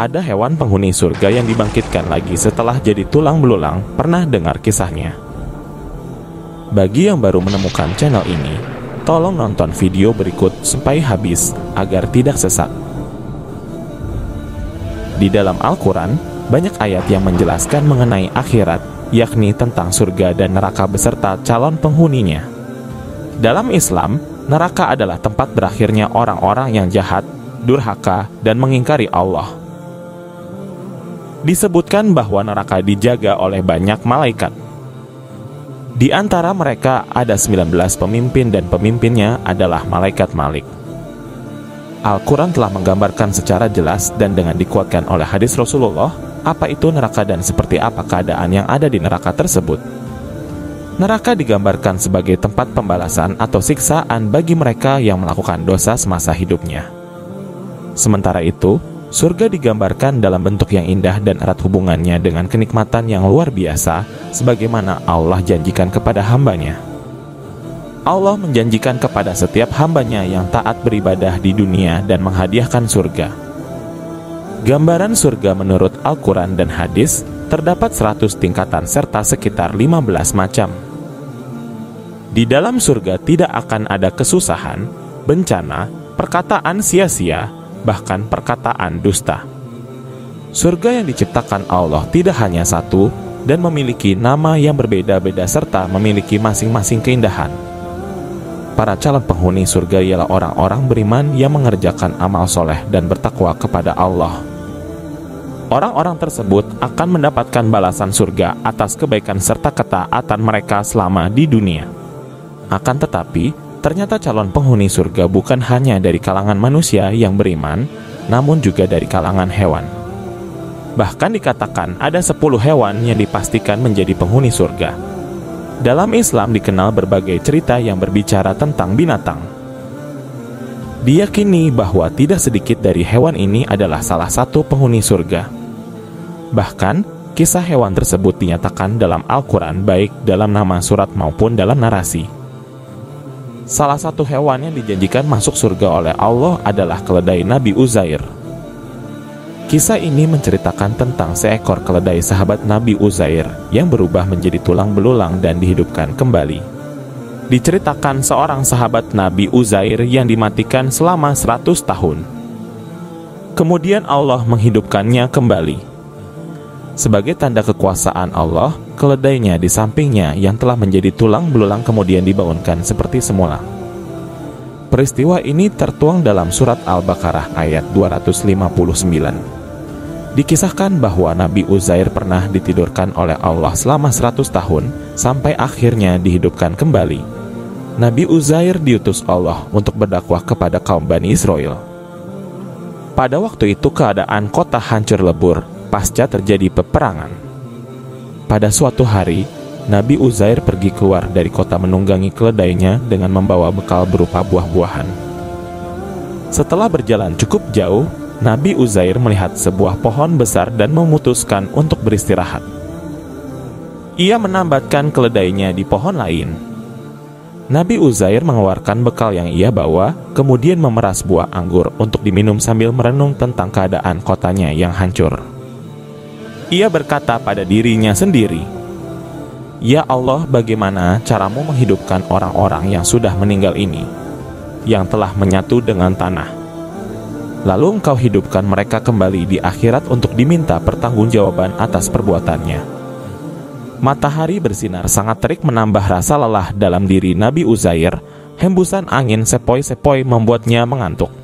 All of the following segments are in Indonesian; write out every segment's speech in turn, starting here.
Ada hewan penghuni surga yang dibangkitkan lagi setelah jadi tulang belulang. Pernah dengar kisahnya? Bagi yang baru menemukan channel ini, tolong nonton video berikut sampai habis agar tidak sesat. Di dalam Al-Quran, banyak ayat yang menjelaskan mengenai akhirat, yakni tentang surga dan neraka beserta calon penghuninya. Dalam Islam, neraka adalah tempat berakhirnya orang-orang yang jahat, durhaka, dan mengingkari Allah. Disebutkan bahwa neraka dijaga oleh banyak malaikat. Di antara mereka ada 19 pemimpin dan pemimpinnya adalah malaikat Malik. Al-Quran telah menggambarkan secara jelas dan dengan dikuatkan oleh hadis Rasulullah apa itu neraka dan seperti apa keadaan yang ada di neraka tersebut. Neraka digambarkan sebagai tempat pembalasan atau siksaan bagi mereka yang melakukan dosa semasa hidupnya. Sementara itu, surga digambarkan dalam bentuk yang indah dan erat hubungannya dengan kenikmatan yang luar biasa, sebagaimana Allah janjikan kepada hambanya. Allah menjanjikan kepada setiap hambanya yang taat beribadah di dunia dan menghadiahkan surga. Gambaran surga menurut Al-Quran dan hadis, terdapat 100 tingkatan serta sekitar 15 macam. Di dalam surga tidak akan ada kesusahan, bencana, perkataan sia-sia, bahkan perkataan dusta. Surga yang diciptakan Allah tidak hanya satu dan memiliki nama yang berbeda-beda serta memiliki masing-masing keindahan. Para calon penghuni surga ialah orang-orang beriman yang mengerjakan amal soleh dan bertakwa kepada Allah. Orang-orang tersebut akan mendapatkan balasan surga atas kebaikan serta ketaatan mereka selama di dunia. Akan tetapi, ternyata calon penghuni surga bukan hanya dari kalangan manusia yang beriman, namun juga dari kalangan hewan. Bahkan dikatakan ada 10 hewan yang dipastikan menjadi penghuni surga. Dalam Islam dikenal berbagai cerita yang berbicara tentang binatang. Diyakini bahwa tidak sedikit dari hewan ini adalah salah satu penghuni surga. Bahkan, kisah hewan tersebut dinyatakan dalam Al-Quran baik dalam nama surat maupun dalam narasi. Salah satu hewan yang dijanjikan masuk surga oleh Allah adalah keledai Nabi Uzair. Kisah ini menceritakan tentang seekor keledai sahabat Nabi Uzair yang berubah menjadi tulang belulang dan dihidupkan kembali. Diceritakan seorang sahabat Nabi Uzair yang dimatikan selama 100 tahun. Kemudian Allah menghidupkannya kembali. Sebagai tanda kekuasaan Allah, keledainya di sampingnya yang telah menjadi tulang belulang kemudian dibangunkan seperti semula. Peristiwa ini tertuang dalam surat Al-Baqarah ayat 259. Dikisahkan bahwa Nabi Uzair pernah ditidurkan oleh Allah selama 100 tahun sampai akhirnya dihidupkan kembali. Nabi Uzair diutus Allah untuk berdakwah kepada kaum Bani Israil. Pada waktu itu keadaan kota hancur lebur pasca terjadi peperangan. Pada suatu hari, Nabi Uzair pergi keluar dari kota menunggangi keledainya dengan membawa bekal berupa buah-buahan. Setelah berjalan cukup jauh, Nabi Uzair melihat sebuah pohon besar dan memutuskan untuk beristirahat. Ia menambatkan keledainya di pohon lain. Nabi Uzair mengeluarkan bekal yang ia bawa, kemudian memeras buah anggur untuk diminum sambil merenung tentang keadaan kotanya yang hancur. Ia berkata pada dirinya sendiri, "Ya Allah, bagaimana caramu menghidupkan orang-orang yang sudah meninggal ini, yang telah menyatu dengan tanah? Lalu engkau hidupkan mereka kembali di akhirat untuk diminta pertanggungjawaban atas perbuatannya." Matahari bersinar sangat terik menambah rasa lelah dalam diri Nabi Uzair. Hembusan angin sepoi-sepoi membuatnya mengantuk.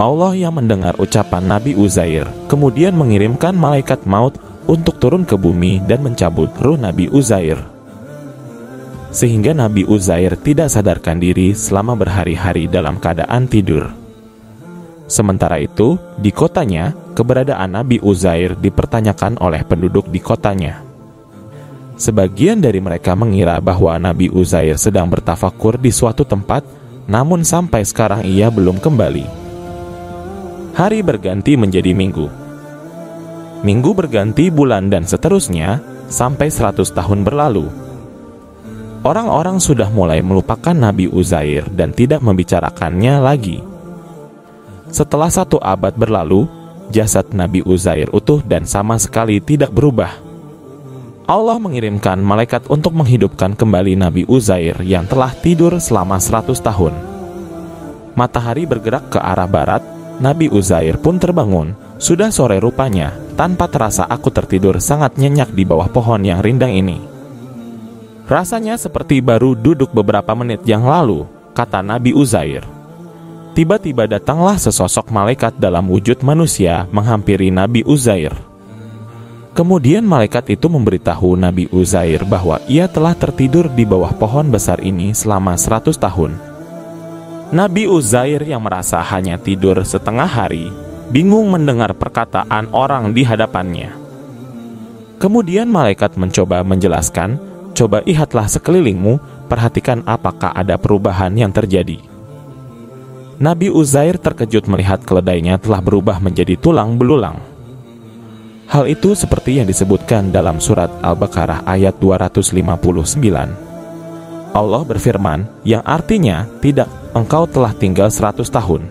Allah yang mendengar ucapan Nabi Uzair kemudian mengirimkan malaikat maut untuk turun ke bumi dan mencabut ruh Nabi Uzair. Sehingga Nabi Uzair tidak sadarkan diri selama berhari-hari dalam keadaan tidur. Sementara itu, di kotanya, keberadaan Nabi Uzair dipertanyakan oleh penduduk di kotanya. Sebagian dari mereka mengira bahwa Nabi Uzair sedang bertafakur di suatu tempat, namun sampai sekarang ia belum kembali. Hari berganti menjadi minggu. Minggu berganti bulan dan seterusnya, sampai 100 tahun berlalu. Orang-orang sudah mulai melupakan Nabi Uzair dan tidak membicarakannya lagi. Setelah 1 abad berlalu, jasad Nabi Uzair utuh dan sama sekali tidak berubah. Allah mengirimkan malaikat untuk menghidupkan kembali Nabi Uzair yang telah tidur selama 100 tahun. Matahari bergerak ke arah barat, Nabi Uzair pun terbangun. Sudah sore rupanya, tanpa terasa aku tertidur sangat nyenyak di bawah pohon yang rindang ini. Rasanya seperti baru duduk beberapa menit yang lalu, kata Nabi Uzair. Tiba-tiba datanglah sesosok malaikat dalam wujud manusia menghampiri Nabi Uzair. Kemudian malaikat itu memberitahu Nabi Uzair bahwa ia telah tertidur di bawah pohon besar ini selama 100 tahun. Nabi Uzair yang merasa hanya tidur setengah hari, bingung mendengar perkataan orang di hadapannya. Kemudian malaikat mencoba menjelaskan, "Coba lihatlah sekelilingmu, perhatikan apakah ada perubahan yang terjadi." Nabi Uzair terkejut melihat keledainya telah berubah menjadi tulang belulang. Hal itu seperti yang disebutkan dalam surat Al-Baqarah ayat 259. Allah berfirman, yang artinya, tidak, engkau telah tinggal 100 tahun.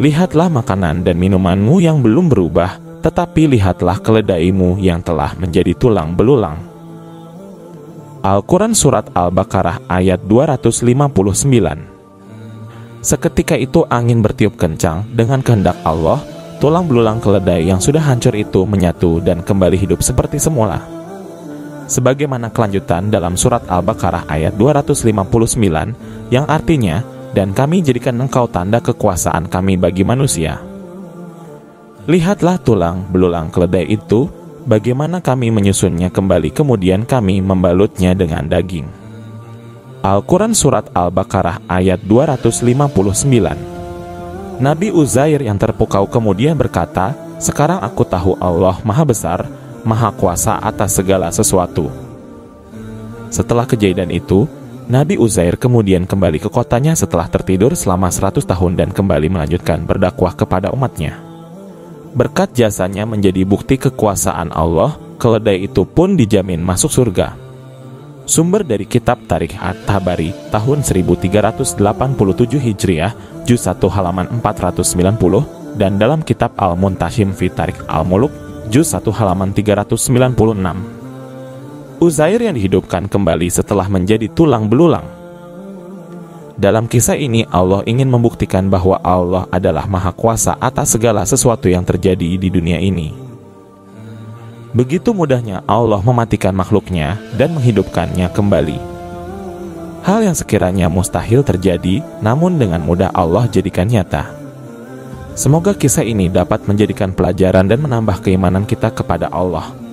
Lihatlah makanan dan minumanmu yang belum berubah, tetapi lihatlah keledaimu yang telah menjadi tulang belulang. Al-Quran surat Al-Baqarah ayat 259. Seketika itu angin bertiup kencang. Dengan kehendak Allah, tulang belulang keledai yang sudah hancur itu menyatu dan kembali hidup seperti semula. Sebagaimana kelanjutan dalam surat Al-Baqarah ayat 259, yang artinya, dan kami jadikan engkau tanda kekuasaan kami bagi manusia. Lihatlah tulang belulang keledai itu, bagaimana kami menyusunnya kembali, kemudian kami membalutnya dengan daging. Al-Quran surat Al-Baqarah ayat 259. Nabi Uzair yang terpukau kemudian berkata, sekarang aku tahu Allah maha besar, maha kuasa atas segala sesuatu. Setelah kejadian itu, Nabi Uzair kemudian kembali ke kotanya setelah tertidur selama 100 tahun dan kembali melanjutkan berdakwah kepada umatnya. Berkat jasanya menjadi bukti kekuasaan Allah, keledai itu pun dijamin masuk surga. Sumber dari kitab Tarikh At-Tabari tahun 1387 Hijriah, juz 1 halaman 490, dan dalam kitab Al-Muntashim fi Tarikh Al-Muluk, juz 1 halaman 396. Uzair yang dihidupkan kembali setelah menjadi tulang belulang. Dalam kisah ini Allah ingin membuktikan bahwa Allah adalah maha kuasa atas segala sesuatu yang terjadi di dunia ini. Begitu mudahnya Allah mematikan makhluknya dan menghidupkannya kembali. Hal yang sekiranya mustahil terjadi, namun dengan mudah Allah jadikan nyata. Semoga kisah ini dapat menjadikan pelajaran dan menambah keimanan kita kepada Allah.